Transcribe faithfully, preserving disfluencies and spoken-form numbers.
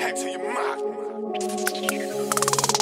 Head to your mark.